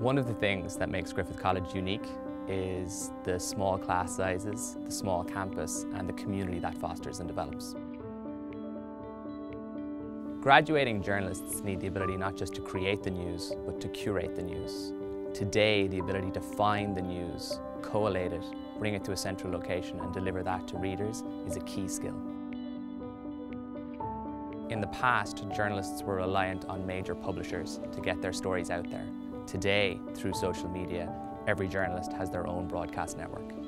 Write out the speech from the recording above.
One of the things that makes Griffith College unique is the small class sizes, the small campus, and the community that fosters and develops. Graduating journalists need the ability not just to create the news, but to curate the news. Today, the ability to find the news, collate it, bring it to a central location, and deliver that to readers is a key skill. In the past, journalists were reliant on major publishers to get their stories out there. Today, through social media, every journalist has their own broadcast network.